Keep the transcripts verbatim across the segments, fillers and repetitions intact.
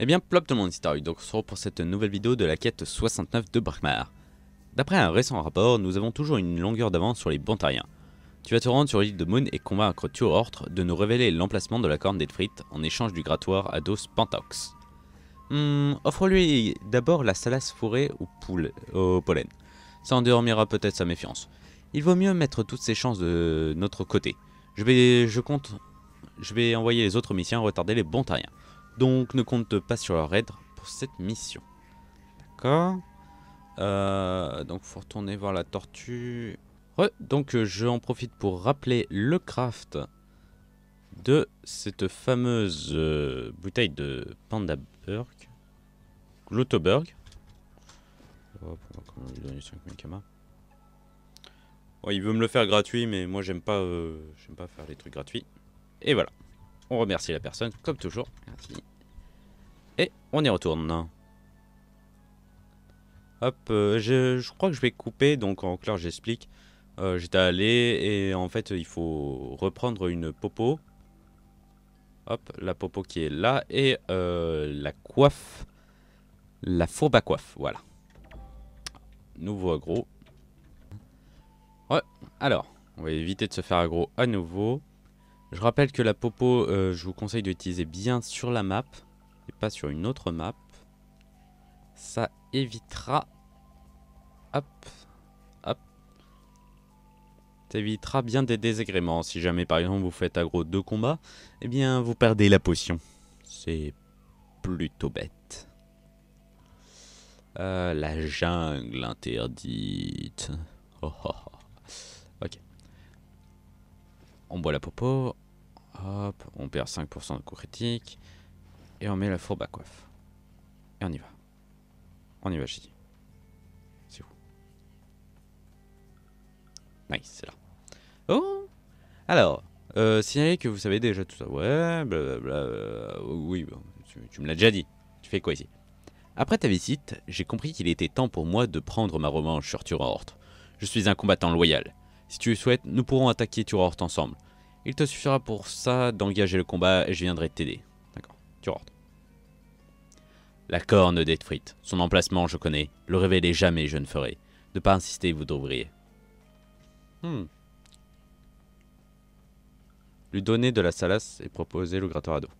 Eh bien, plop tout le monde, c'est Taroy, donc on se retrouve pour cette nouvelle vidéo de la quête soixante-neuf de Brâkmar. D'après un récent rapport, nous avons toujours une longueur d'avance sur les Bontariens. Tu vas te rendre sur l'île de Moon et convaincre Turorte de nous révéler l'emplacement de la Corne d'Edfrit en échange du grattoir à dos Spontex. Hum, offre-lui d'abord la salace fourrée au, poule, au pollen. Ça endormira peut-être sa méfiance. Il vaut mieux mettre toutes ses chances de notre côté. Je vais, je compte, je vais envoyer les autres missions retarder les Bontariens. Donc ne compte pas sur leur aide pour cette mission. D'accord. Euh, donc faut retourner voir la tortue. Re, donc euh, je en profite pour rappeler le craft de cette fameuse euh, bouteille de Pandaburg. Glutoberg. Oh, comment lui donner cinq mille kama. Oh, il veut me le faire gratuit, mais moi j'aime pas, euh, j'aime pas faire les trucs gratuits. Et voilà. On remercie la personne, comme toujours. Merci. Et on y retourne. Hop, euh, je, je crois que je vais couper. Donc en clair, j'explique. Euh, J'étais allé et en fait, il faut reprendre une popo. Hop, la popo qui est là. Et euh, la coiffe. La fourba coiffe, voilà. Nouveau agro. Ouais, alors, on va éviter de se faire agro à nouveau. Je rappelle que la popo, euh, je vous conseille d'utiliser bien sur la map et pas sur une autre map. Ça évitera, hop, hop, ça évitera bien des désagréments. Si jamais par exemple vous faites aggro deux combats, eh bien vous perdez la potion. C'est plutôt bête. Euh, la jungle interdite. Oh, oh, oh. Ok. On boit la popo. Hop, on perd cinq pour cent de coups critiques. Et on met la fourba coiffe. Et on y va. On y va, j'ai dit. C'est où? Nice, c'est là. Oh! Alors, euh, signalez que vous savez déjà tout ça. Ouais, blablabla. Oui, bon, tu, tu me l'as déjà dit. Tu fais quoi ici? Après ta visite, j'ai compris qu'il était temps pour moi de prendre ma revanche sur Turorte. Je suis un combattant loyal. Si tu le souhaites, nous pourrons attaquer Turorte ensemble. Il te suffira pour ça d'engager le combat et je viendrai t'aider. D'accord, Turorte. La Corne d'Edfrit. Son emplacement, je connais. Le révéler jamais, je ne ferai. Ne pas insister, vous devriez. Hmm. Lui donner de la salace et proposer le grattoir à dos.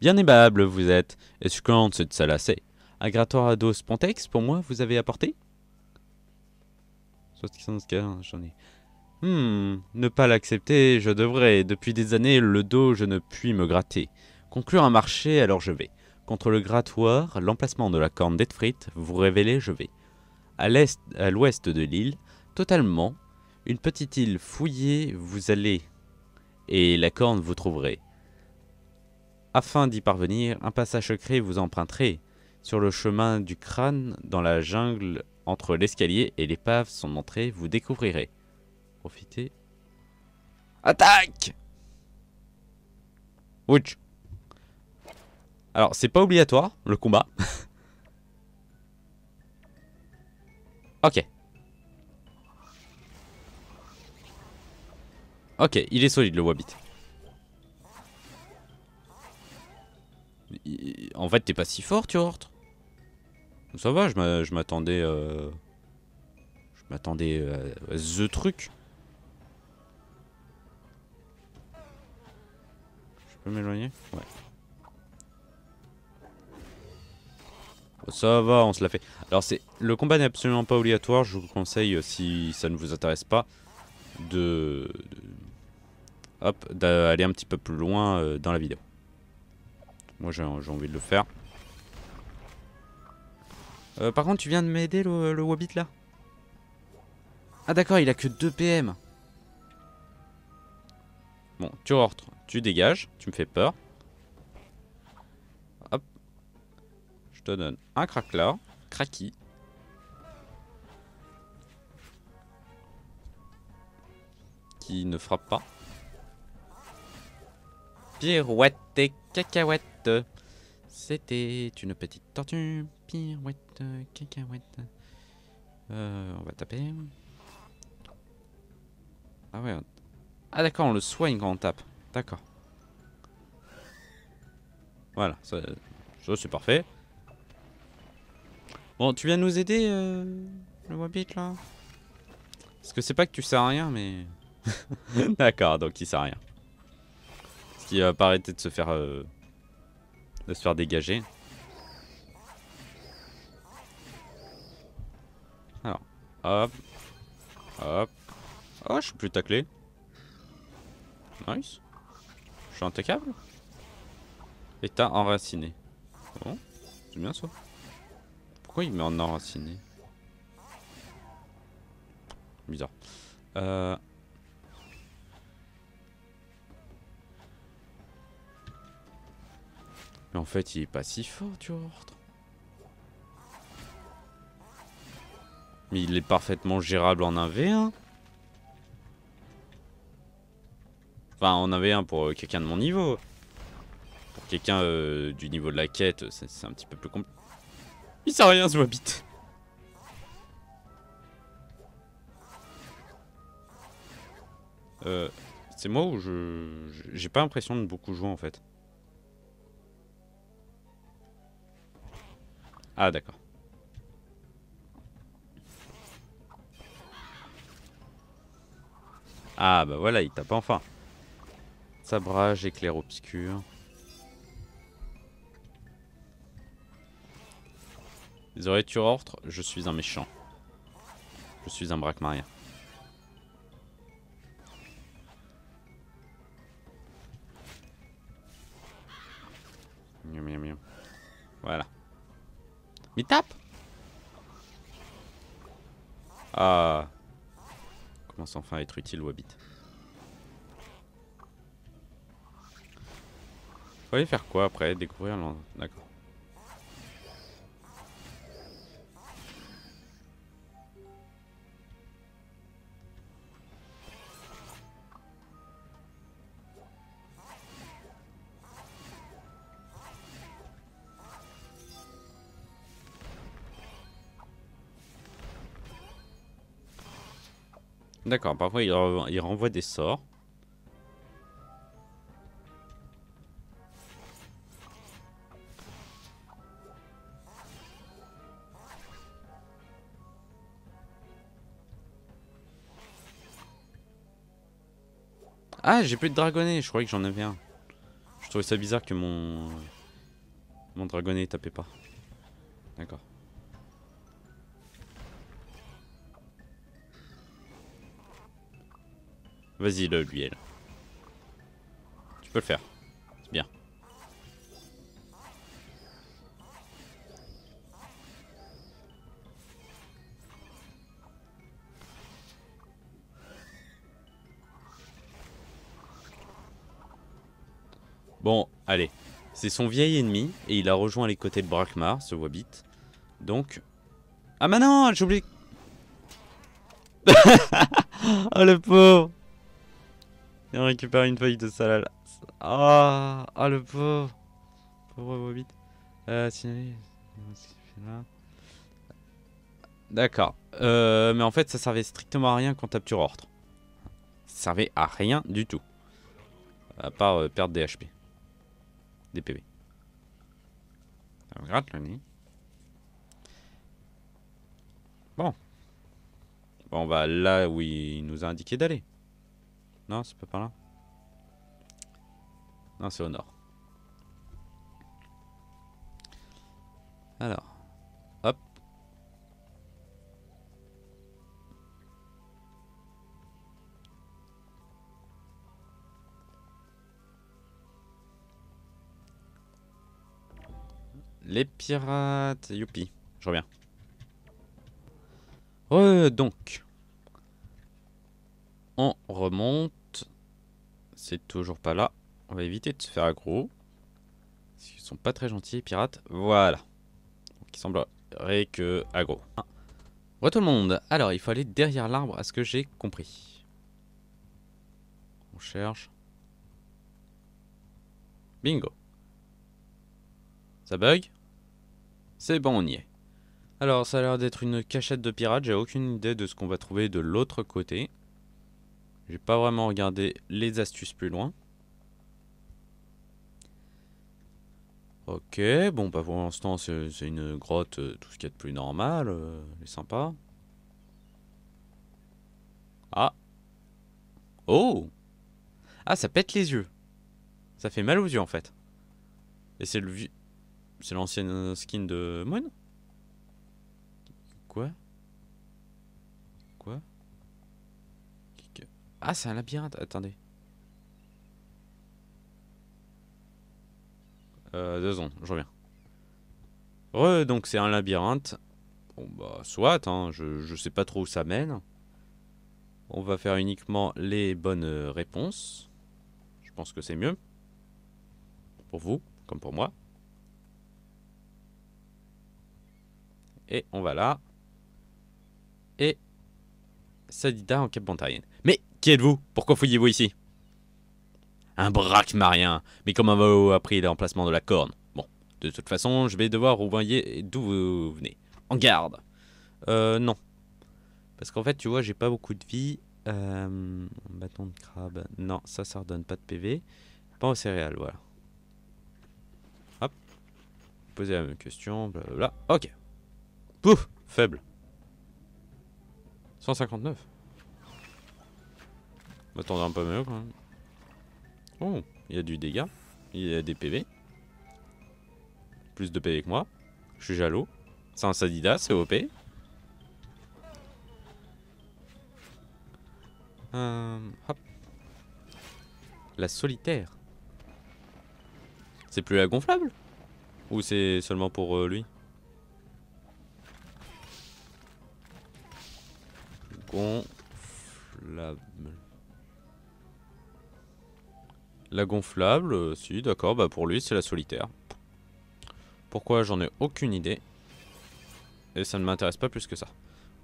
Bien aimable, vous êtes. Et succulente, c'est de salacer. Un grattoir à dos Spontex, pour moi, vous avez apporté? J'en ai. Hmm, ne pas l'accepter, je devrais. Depuis des années, le dos, je ne puis me gratter. Conclure un marché, alors je vais. Contre le grattoir, l'emplacement de la Corne d'Edfrit, vous révélez, je vais. À l'est, à l'ouest de l'île, totalement, une petite île fouillée, vous allez. Et la Corne, vous trouverez. Afin d'y parvenir, un passage secret vous emprunterez. Sur le chemin du crâne, dans la jungle, entre l'escalier et l'épave, son entrée, vous découvrirez. Profitez. Attaque! Ouch! Alors, c'est pas obligatoire, le combat. Ok. Ok, il est solide, le wabbit. Il... En fait, t'es pas si fort, Turorte. Ça va, je m'attendais... Euh... Je m'attendais euh, à the truc. Je peux m'éloigner? Ouais. Ça va, on se la fait. Alors c'est le combat n'est absolument pas obligatoire. Je vous conseille, si ça ne vous intéresse pas, de, de... hop, d'aller un petit peu plus loin euh, dans la vidéo. Moi j'ai envie de le faire. Euh, par contre, tu viens de m'aider le, le wabbit là. Ah d'accord, il a que deux P M. Bon, tu rentres, tu dégages, tu me fais peur. Je te donne un crackleur, cracky. Qui ne frappe pas. Pirouette et cacahuète. C'était une petite tortue. Pirouette, cacahuète. Euh, on va taper. Ah ouais. On... Ah d'accord, on le soigne quand on tape. D'accord. Voilà, ça... Ça c'est parfait. Bon, tu viens nous aider euh, le wabbit là? Parce que c'est pas que tu sers à rien mais... D'accord, donc il sert à rien. Parce qu'il va pas arrêter de se faire... Euh, de se faire dégager. Alors, hop. Hop. Oh, je suis plus taclé. Nice. Je suis impeccable. État enraciné. Bon, c'est bien ça. Pourquoi il met en enraciné? Bizarre. Euh... Mais en fait, il est pas si fort, Turorte. Mais il est parfaitement gérable en un v un. Enfin, en un v un pour euh, quelqu'un de mon niveau. Pour quelqu'un euh, du niveau de la quête, c'est un petit peu plus compliqué. Il sert à rien, ce wabbit. Euh, c'est moi ou je... J'ai pas l'impression de beaucoup jouer, en fait. Ah d'accord. Ah bah voilà, il tape enfin. Sabrage, éclair obscur. Désolé Turorte, je suis un méchant. Je suis un Brâkmarien. Voilà. Mais tape! Ah! Commence enfin à être utile, wabbit. Faut aller faire quoi après? Découvrir l'endroit. D'accord. D'accord, parfois il, re il renvoie des sorts. Ah, j'ai plus de dragonnet, je croyais que j'en avais un. Je trouvais ça bizarre que mon... Mon dragonnet tapait pas. D'accord. Vas-y, le lui, elle. Tu peux le faire. C'est bien. Bon, allez. C'est son vieil ennemi et il a rejoint les côtés de Brâkmar, ce wabbit. Donc... Ah bah non, j'ai oublié... Oh le pauvre. Et on récupère une feuille de salade. Ah, oh, oh, le pauvre. Pauvre wabbit. Euh, signaler. D'accord. Euh, mais en fait, ça servait strictement à rien quand tape Turorte. Ça servait à rien du tout. À part euh, perdre des H P. Des P V. On gratte le nez. Bon. Bon, on va là où il nous a indiqué d'aller. Non, c'est pas par là. Non, c'est au nord. Alors, hop. Les pirates, youpi. Je reviens. Euh, donc, on remonte. C'est toujours pas là. On va éviter de se faire aggro. Parce qu'ils sont pas très gentils, les pirates. Voilà. Donc il semblerait que aggro. Ah. Voilà tout le monde. Alors, il faut aller derrière l'arbre à ce que j'ai compris. On cherche. Bingo. Ça bug? C'est bon, on y est. Alors, ça a l'air d'être une cachette de pirates. J'ai aucune idée de ce qu'on va trouver de l'autre côté. J'ai pas vraiment regardé les astuces plus loin. Ok, bon bah pour l'instant c'est une grotte, euh, tout ce qu'il y a de plus normal, euh, elle est sympa. Ah. Oh. Ah, ça pète les yeux. Ça fait mal aux yeux en fait. Et c'est le vieux... C'est l'ancienne skin de Moon? Quoi? Quoi? Ah, c'est un labyrinthe, attendez. Euh, deux secondes, je reviens. Re, donc c'est un labyrinthe. Bon bah, soit, hein, je, je sais pas trop où ça mène. On va faire uniquement les bonnes réponses. Je pense que c'est mieux. Pour vous, comme pour moi. Et on va là. Et... Sadida en cap Bontarien. Mais qui êtes-vous? Pourquoi fouillez-vous ici? Un Brâkmarien. Mais comment avez-vous appris l'emplacement de la corne? Bon, de toute façon, je vais devoir vous voyez d'où vous venez. En garde. Euh, non. Parce qu'en fait, tu vois, j'ai pas beaucoup de vie. Euh, bâton de crabe. Non, ça, ça redonne pas de P V. Pas aux céréales, voilà. Hop. Poser la même question, blablabla. Ok. Pouf, faible. cent cinquante-neuf. On m'attendait un peu mieux quand même. Oh, il y a du dégât. Il y a des P V. Plus de P V que moi. Je suis jaloux. C'est un Sadida, c'est O P. Euh, hop. La solitaire. C'est plus la gonflable? Ou c'est seulement pour euh, lui? Gonflable. La gonflable, euh, si, d'accord, bah pour lui c'est la solitaire. Pourquoi j'en ai aucune idée. Et ça ne m'intéresse pas plus que ça.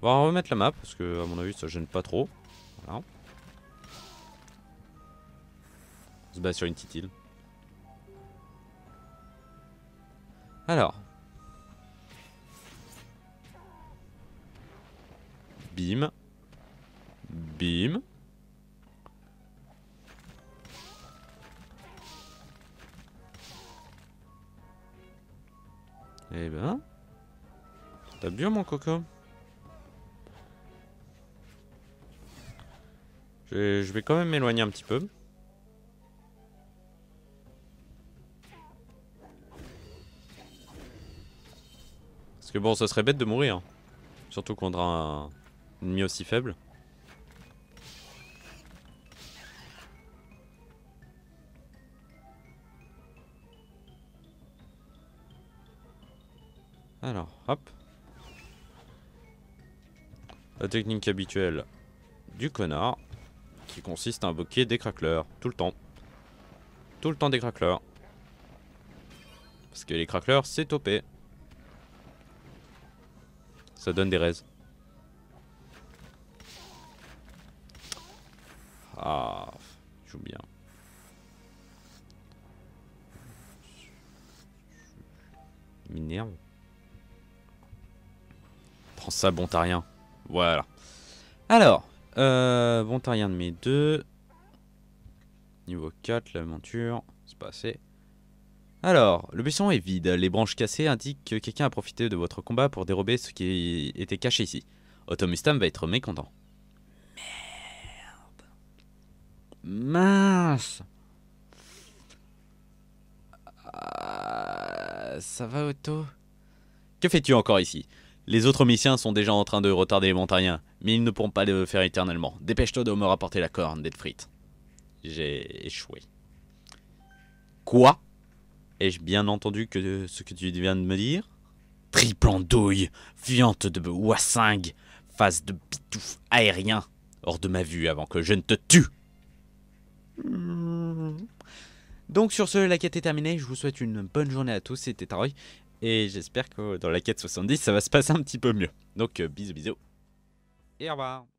On va en remettre la map, parce que à mon avis ça gêne pas trop. Voilà. On se bat sur une petite île. Alors. Bim. Bim. Eh ben. T'as bien mon coco. Je, je vais quand même m'éloigner un petit peu. Parce que bon, ça serait bête de mourir. Surtout contre un ennemi aussi faible. Alors, hop. La technique habituelle du connard, qui consiste à invoquer des crackleurs, tout le temps. Tout le temps des crackleurs. Parce que les crackleurs, c'est topé. Ça donne des raises. Ah, je joue bien. Minerve. Prends ça, Bontarien. Voilà. Alors, euh, Bontarien de mes deux. Niveau quatre, l'aventure. C'est pas assez. Alors, le buisson est vide. Les branches cassées indiquent que quelqu'un a profité de votre combat pour dérober ce qui était caché ici. Otto Mustam va être mécontent. Merde. Mince. Euh, ça va, Otto? Que fais-tu encore ici? Les autres Myciens sont déjà en train de retarder les Montariens, mais ils ne pourront pas le faire éternellement. Dépêche-toi de me rapporter la corne d'Edfrit. J'ai échoué. Quoi? Ai-je bien entendu que ce que tu viens de me dire? Triple andouille, fiante de wassingue, face de pitouf aérien, hors de ma vue avant que je ne te tue. Donc sur ce, la quête est terminée. Je vous souhaite une bonne journée à tous. C'était Taroy. Et j'espère que dans la quête soixante-dix, ça va se passer un petit peu mieux. Donc, euh, bisous, bisous. Et au revoir.